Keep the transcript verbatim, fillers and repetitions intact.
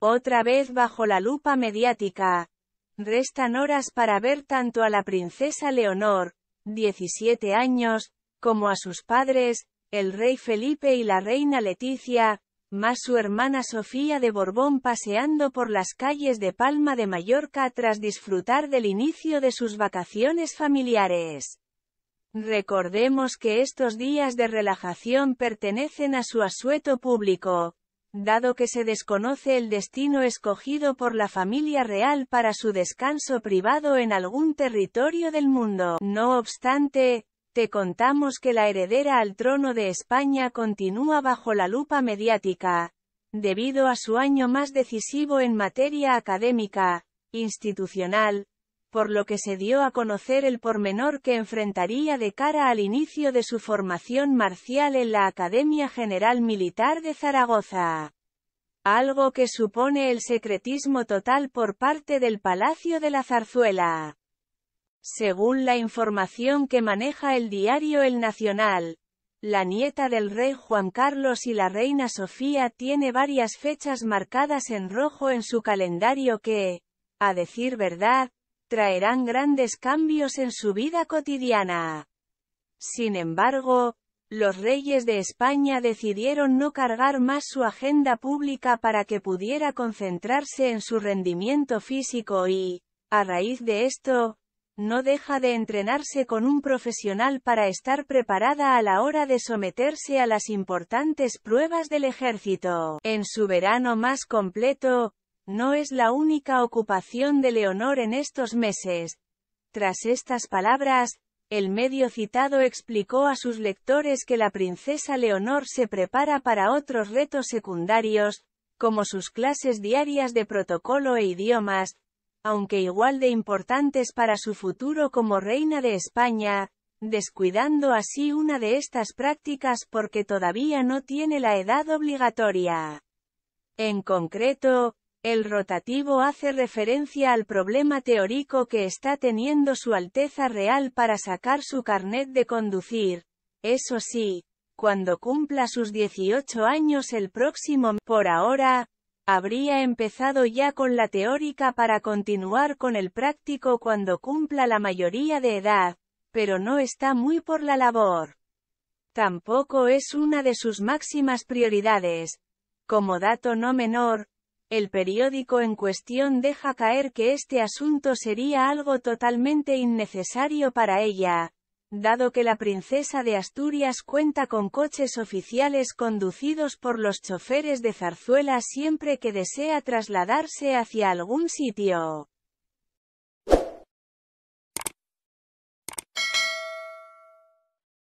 Otra vez bajo la lupa mediática. Restan horas para ver tanto a la princesa Leonor, diecisiete años, como a sus padres, el rey Felipe y la reina Letizia, más su hermana Sofía de Borbón paseando por las calles de Palma de Mallorca tras disfrutar del inicio de sus vacaciones familiares. Recordemos que estos días de relajación pertenecen a su asueto público, dado que se desconoce el destino escogido por la familia real para su descanso privado en algún territorio del mundo. No obstante, te contamos que la heredera al trono de España continúa bajo la lupa mediática, debido a su año más decisivo en materia académica, institucional, por lo que se dio a conocer el pormenor que enfrentaría de cara al inicio de su formación marcial en la Academia General Militar de Zaragoza. Algo que supone el secretismo total por parte del Palacio de la Zarzuela. Según la información que maneja el diario El Nacional, la nieta del rey Juan Carlos y la reina Sofía tiene varias fechas marcadas en rojo en su calendario que, a decir verdad, traerán grandes cambios en su vida cotidiana. Sin embargo, los reyes de España decidieron no cargar más su agenda pública para que pudiera concentrarse en su rendimiento físico y, a raíz de esto, no deja de entrenarse con un profesional para estar preparada a la hora de someterse a las importantes pruebas del ejército. En su verano más completo, no es la única ocupación de Leonor en estos meses. Tras estas palabras, el medio citado explicó a sus lectores que la princesa Leonor se prepara para otros retos secundarios, como sus clases diarias de protocolo e idiomas, aunque igual de importantes para su futuro como reina de España, descuidando así una de estas prácticas porque todavía no tiene la edad obligatoria. En concreto, el rotativo hace referencia al problema teórico que está teniendo Su Alteza Real para sacar su carnet de conducir. Eso sí, cuando cumpla sus dieciocho años el próximo mes. Por ahora, habría empezado ya con la teórica para continuar con el práctico cuando cumpla la mayoría de edad, pero no está muy por la labor. Tampoco es una de sus máximas prioridades. Como dato no menor, el periódico en cuestión deja caer que este asunto sería algo totalmente innecesario para ella, dado que la princesa de Asturias cuenta con coches oficiales conducidos por los choferes de zarzuela siempre que desea trasladarse hacia algún sitio.